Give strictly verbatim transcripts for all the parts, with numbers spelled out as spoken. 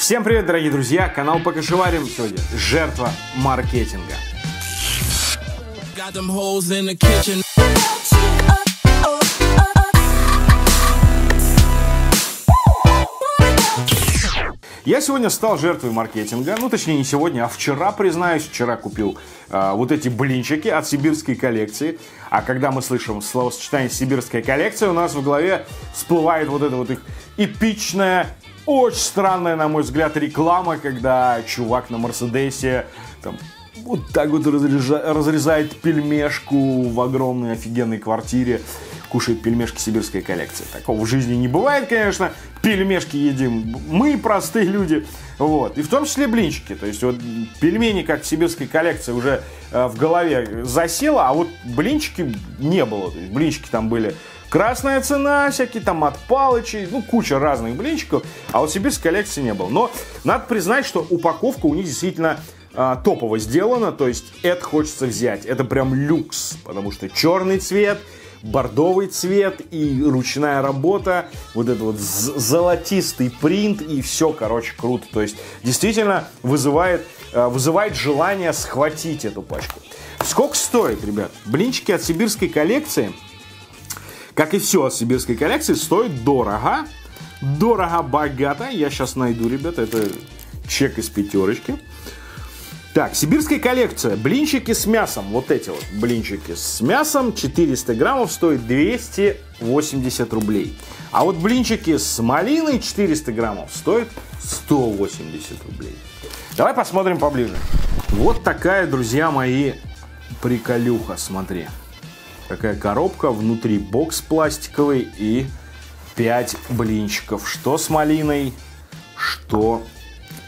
Всем привет, дорогие друзья! Канал Покашеварим. Сегодня жертва маркетинга. Я сегодня стал жертвой маркетинга, ну точнее не сегодня, а вчера, признаюсь, вчера купил э, вот эти блинчики от Сибирской коллекции. А когда мы слышим словосочетание «Сибирская коллекция», у нас в голове всплывает вот эта вот их эпичная, очень странная, на мой взгляд, реклама, когда чувак на Мерседесе там вот так вот разрежа... разрезает пельмешку в огромной офигенной квартире. Кушает пельмешки Сибирской коллекции. Такого в жизни не бывает, конечно. Пельмешки едим мы, простые люди. Вот. И в том числе блинчики. То есть вот пельмени, как в Сибирской коллекции, уже э, в голове засело, а вот блинчики не было. То есть блинчики там были «Красная цена», всякие там от Палыча, ну куча разных блинчиков, а вот Сибирской коллекции не было. Но надо признать, что упаковка у них действительно э, топово сделана. То есть это хочется взять. Это прям люкс, потому что черный цвет, бордовый цвет и ручная работа, вот этот вот золотистый принт и все, короче, круто. То есть действительно вызывает, вызывает желание схватить эту пачку. Сколько стоит, ребят? Блинчики от Сибирской коллекции, как и все от Сибирской коллекции, стоит дорого. Дорого-богато. Я сейчас найду, ребят, это чек из Пятерочки. Так, Сибирская коллекция, блинчики с мясом, вот эти вот блинчики с мясом, четыреста граммов, стоит двести восемьдесят рублей. А вот блинчики с малиной, четыреста граммов, стоит сто восемьдесят рублей. Давай посмотрим поближе. Вот такая, друзья мои, приколюха, смотри. Такая коробка, внутри бокс пластиковый и пять блинчиков. Что с малиной, что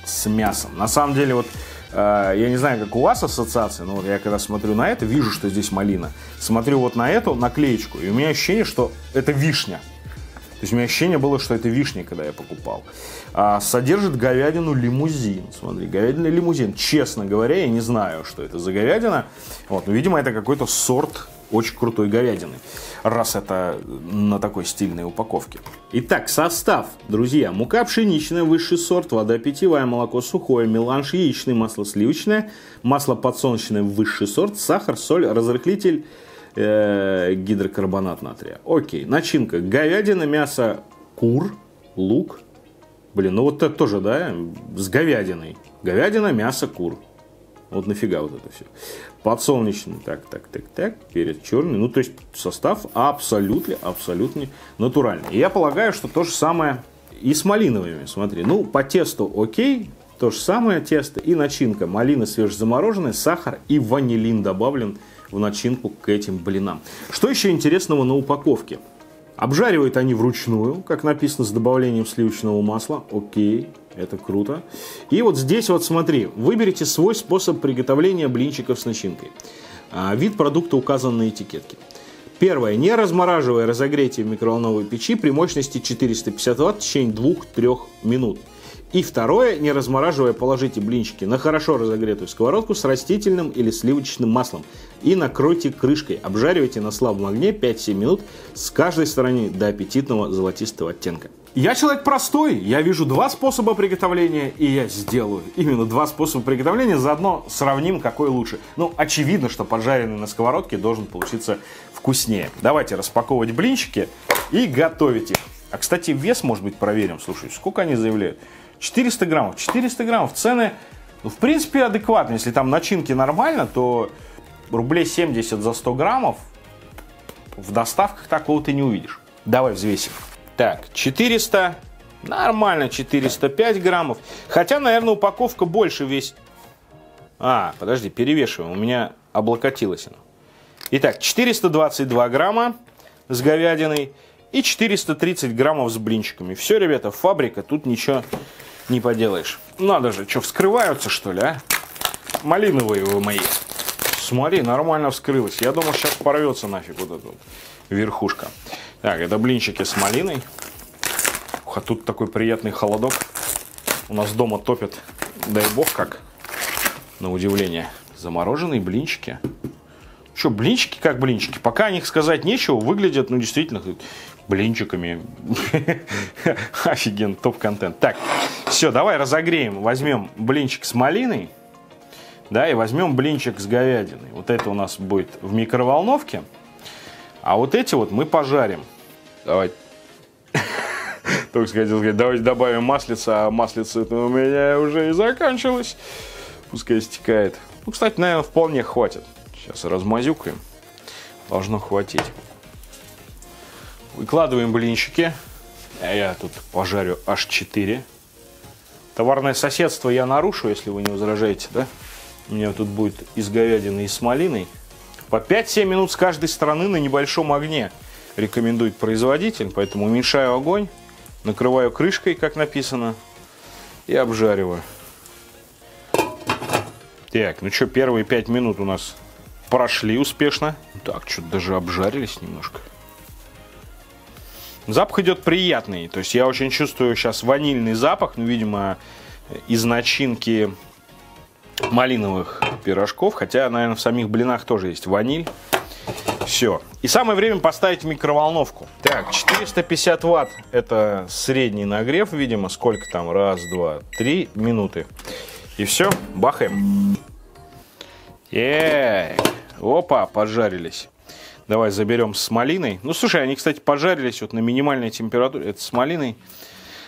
с мясом. На самом деле, вот... Я не знаю, как у вас ассоциация, но я когда смотрю на это, вижу, что здесь малина. Смотрю вот на эту наклеечку, и у меня ощущение, что это вишня. То есть у меня ощущение было, что это вишня, когда я покупал. А, содержит говядину лимузин. Смотри, говядина лимузин. Честно говоря, я не знаю, что это за говядина. Вот, ну, видимо, это какой-то сорт очень крутой говядины, раз это на такой стильной упаковке. Итак, состав, друзья. Мука пшеничная, высший сорт, вода питьевая, молоко сухое, меланж яичный, масло сливочное, масло подсолнечное, высший сорт, сахар, соль, разрыхлитель, э, гидрокарбонат натрия. Окей, начинка. Говядина, мясо, кур, лук. Блин, ну вот это тоже, да, с говядиной. Говядина, мясо, кур. Вот нафига вот это все. Подсолнечный, так, так, так, так, перец черный. Ну, то есть состав абсолютно, абсолютно натуральный. И я полагаю, что то же самое и с малиновыми, смотри. Ну, по тесту окей, то же самое тесто и начинка. Малина свежезамороженная, сахар и ванилин добавлен в начинку к этим блинам. Что еще интересного на упаковке? Обжаривают они вручную, как написано, с добавлением сливочного масла. Окей. Это круто. И вот здесь вот смотри, выберите свой способ приготовления блинчиков с начинкой. А, вид продукта указан на этикетке. Первое. Не размораживая, разогрейте в микроволновой печи при мощности четыреста пятьдесят ватт в течение двух-трёх минут. И второе. Не размораживая, положите блинчики на хорошо разогретую сковородку с растительным или сливочным маслом и накройте крышкой. Обжаривайте на слабом огне пять-семь минут с каждой стороны до аппетитного золотистого оттенка. Я человек простой, я вижу два способа приготовления, и я сделаю именно два способа приготовления, заодно сравним, какой лучше. Ну, очевидно, что поджаренный на сковородке должен получиться вкуснее. Давайте распаковывать блинчики и готовить их. А, кстати, вес, может быть, проверим. Слушай, сколько они заявляют? четыреста граммов. четыреста граммов. Цены, ну, в принципе, адекватные. Если там начинки нормально, то рублей семьдесят за сто граммов в доставках такого ты не увидишь. Давай взвесим. Так, четыреста, нормально, четыреста пять граммов. Хотя, наверное, упаковка больше весит. А, подожди, перевешиваем, у меня облокотилось оно. Итак, четыреста двадцать два грамма с говядиной и четыреста тридцать граммов с блинчиками. Все, ребята, фабрика, тут ничего не поделаешь. Надо же, что, вскрываются, что ли, а? Малиновые вы мои. Смотри, нормально вскрылось. Я думал, сейчас порвется нафиг вот эта вот верхушка. Так, это блинчики с малиной. Ух, а тут такой приятный холодок. У нас дома топят, дай бог как, на удивление. Замороженные блинчики. Что, блинчики как блинчики? Пока о них сказать нечего, выглядят, ну, действительно, блинчиками. Офигенно, топ-контент. Так, Все, давай разогреем. Возьмем блинчик с малиной, да, и возьмем блинчик с говядиной. Вот это у нас будет в микроволновке. А вот эти вот мы пожарим. Давай. Только хотел сказать, давайте добавим маслица, а маслица у меня уже и заканчивалось. Пускай стекает. Ну, кстати, наверное, вполне хватит. Сейчас размазюкаем. Должно хватить. Выкладываем блинчики. А я тут пожарю аж четыре. Товарное соседство я нарушу, если вы не возражаете, да? У меня тут будет из говядины и с малиной. По пять-семь минут с каждой стороны на небольшом огне рекомендует производитель. Поэтому уменьшаю огонь, накрываю крышкой, как написано, и обжариваю. Так, ну что, первые пять минут у нас прошли успешно. Так, что-то даже обжарились немножко. Запах идет приятный, то есть я очень чувствую сейчас ванильный запах, ну, видимо, из начинки малиновых пирожков, хотя, наверное, в самих блинах тоже есть ваниль. Все. И самое время поставить в микроволновку. Так, четыреста пятьдесят ватт – это средний нагрев, видимо, сколько там, раз, два, три минуты. И все, бахаем. Эээ, опа, поджарились. Давай заберем с малиной. Ну, слушай, они, кстати, поджарились вот на минимальной температуре. Это с малиной.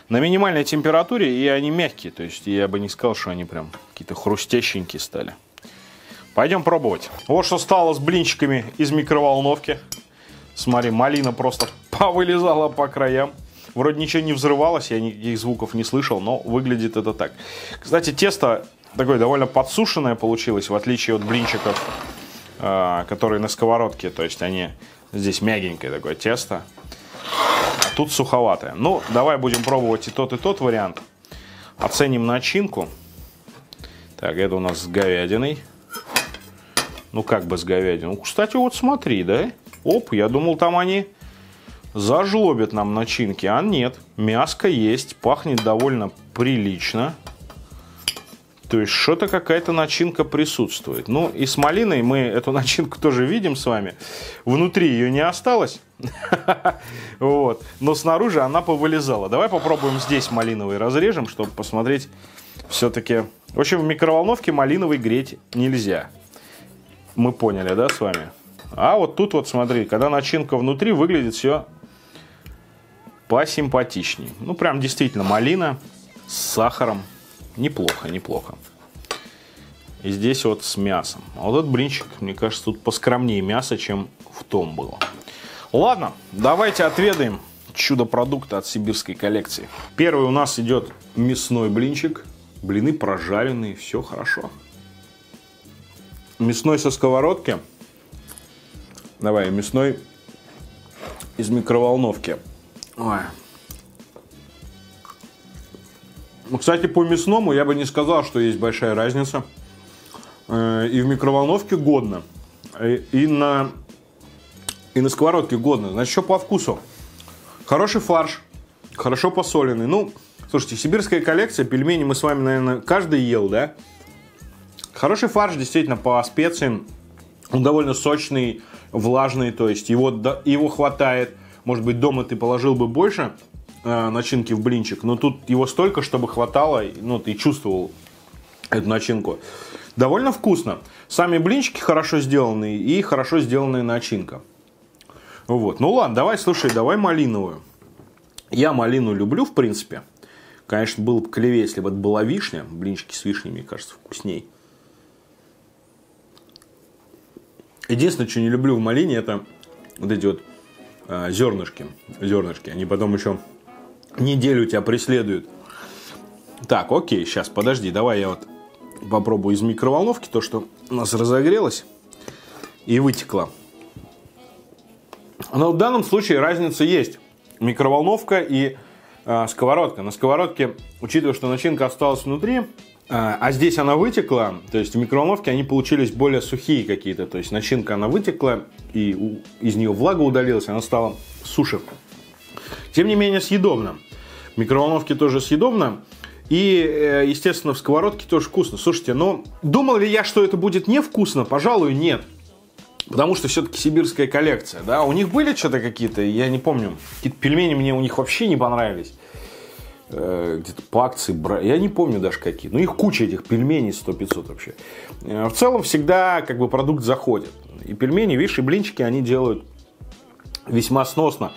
На минимальной температуре, и они мягкие. То есть я бы не сказал, что они прям какие-то хрустященькие стали. Пойдем пробовать. Вот что стало с блинчиками из микроволновки. Смотри, малина просто повылезала по краям. Вроде ничего не взрывалось, я никаких звуков не слышал, но выглядит это так. Кстати, тесто такое довольно подсушенное получилось, в отличие от блинчиков, которые на сковородке, то есть они здесь мягенькое такое тесто, а тут суховатое. Ну, давай будем пробовать и тот, и тот вариант. Оценим начинку. Так, это у нас с говядиной. Ну, как бы с говядиной. Кстати, вот смотри, да? Оп, я думал, там они зажлобят нам начинки, а нет. Мяско есть, пахнет довольно прилично. То есть что-то какая-то начинка присутствует. Ну и с малиной мы эту начинку тоже видим с вами. Внутри ее не осталось. Вот. Но снаружи она повылезала. Давай попробуем здесь малиновый разрежем, чтобы посмотреть все-таки. В общем, в микроволновке малиновый греть нельзя. Мы поняли, да, с вами? А вот тут вот смотри, когда начинка внутри, выглядит все посимпатичней. Ну прям действительно малина с сахаром. Неплохо, неплохо. И здесь вот с мясом. А вот этот блинчик, мне кажется, тут поскромнее мяса, чем в том было. Ладно, давайте отведаем чудо-продукты от сибирской коллекции. Первый у нас идет мясной блинчик. Блины прожаренные, все хорошо. Мясной со сковородки. Давай, мясной из микроволновки. Ой. Кстати, по мясному я бы не сказал, что есть большая разница. И в микроволновке годно, и на, и на сковородке годно. Значит, что по вкусу? Хороший фарш, хорошо посоленный. Ну, слушайте, сибирская коллекция, пельмени мы с вами, наверное, каждый ел, да? Хороший фарш, действительно, по специям. Он довольно сочный, влажный, то есть его, его хватает. Может быть, дома ты положил бы больше начинки в блинчик, но тут его столько, чтобы хватало, ну, ты чувствовал эту начинку. Довольно вкусно. Сами блинчики хорошо сделаны и хорошо сделанная начинка. Вот. Ну ладно, давай, слушай, давай малиновую. Я малину люблю, в принципе. Конечно, было бы клевее, если бы это была вишня. Блинчики с вишней, мне кажется, вкусней. Единственное, что не люблю в малине, это вот эти вот э, зернышки. Зернышки. Они потом еще неделю тебя преследуют. Так, окей, сейчас, подожди. Давай я вот попробую из микроволновки то, что у нас разогрелось и вытекло. Но в данном случае разница есть. Микроволновка и э, сковородка. На сковородке, учитывая, что начинка осталась внутри, э, а здесь она вытекла, то есть в микроволновке они получились более сухие какие-то. То есть начинка, она вытекла, и у, из нее влага удалилась, она стала суше. Тем не менее, съедобно. В микроволновке тоже съедобно. И, естественно, в сковородке тоже вкусно. Слушайте, но думал ли я, что это будет невкусно? Пожалуй, нет. Потому что все-таки сибирская коллекция. Да, у них были что-то какие-то, я не помню. Какие-то пельмени мне у них вообще не понравились. где-то по акции брали, я не помню даже какие, но их куча этих пельменей сто пятьсот вообще. В целом всегда как бы продукт заходит. И пельмени, видишь, и блинчики они делают весьма сносно.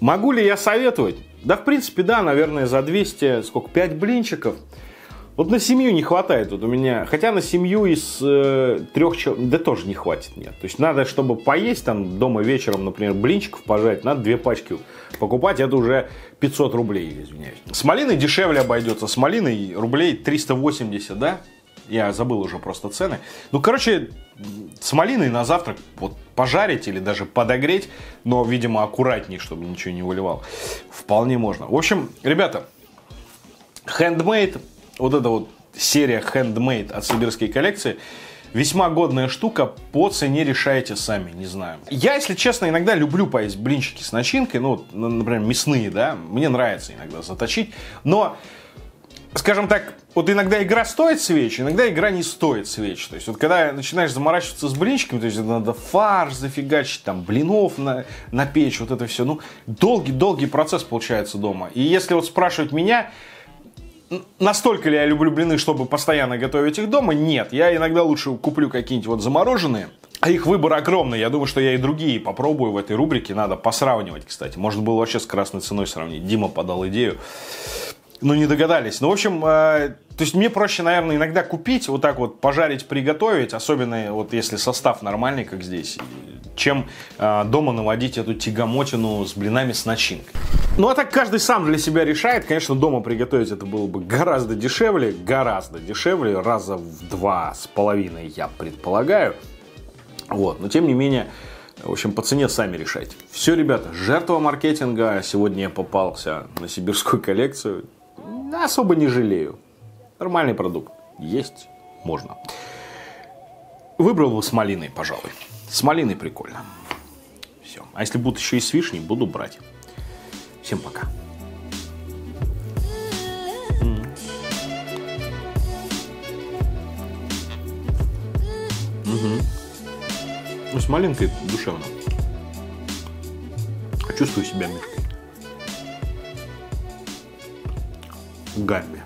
Могу ли я советовать? Да, в принципе, да, наверное, за двести, сколько, пять блинчиков. Вот на семью не хватает вот у меня, хотя на семью из э, трех человек, да тоже не хватит, нет. То есть надо, чтобы поесть там дома вечером, например, блинчиков пожарить, надо две пачки покупать, это уже пятьсот рублей, извиняюсь. С малиной дешевле обойдется, с малиной рублей триста восемьдесят, да? Я забыл уже просто цены. Ну, короче, с малиной на завтрак вот пожарить или даже подогреть, но, видимо, аккуратнее, чтобы ничего не выливало. Вполне можно. В общем, ребята, хендмейд, вот эта вот серия хендмейд от Сибирской коллекции, весьма годная штука, по цене решаете сами, не знаю. Я, если честно, иногда люблю поесть блинчики с начинкой, ну, например, мясные, да, мне нравится иногда заточить, но... Скажем так, вот иногда игра стоит свеч, иногда игра не стоит свеч. То есть, вот когда начинаешь заморачиваться с блинчиками, то есть, надо фарш зафигачить, там, блинов на, на печь, вот это все. Ну, долгий-долгий процесс получается дома. И если вот спрашивать меня, настолько ли я люблю блины, чтобы постоянно готовить их дома, нет. Я иногда лучше куплю какие-нибудь вот замороженные. А их выбор огромный. Я думаю, что я и другие попробую в этой рубрике. Надо посравнивать, кстати. Можно было вообще с красной ценой сравнить. Дима подал идею. Ну, не догадались. Ну, в общем, э, то есть мне проще, наверное, иногда купить, вот так вот пожарить, приготовить, особенно вот если состав нормальный, как здесь, чем э, дома наводить эту тягомотину с блинами с начинкой. Ну, а так каждый сам для себя решает. Конечно, дома приготовить это было бы гораздо дешевле, гораздо дешевле, раза в два с половиной, я предполагаю. Вот, но тем не менее... В общем, по цене сами решайте. Все, ребята, жертва маркетинга. Сегодня я попался на Сибирскую коллекцию. Особо не жалею. Нормальный продукт. Есть можно. Выбрал бы с малиной, пожалуй. С малиной прикольно. Все. А если будут еще и с вишней, буду брать. Всем пока. Ну, с малинкой душевно. Чувствую себя мишкой. Гамми.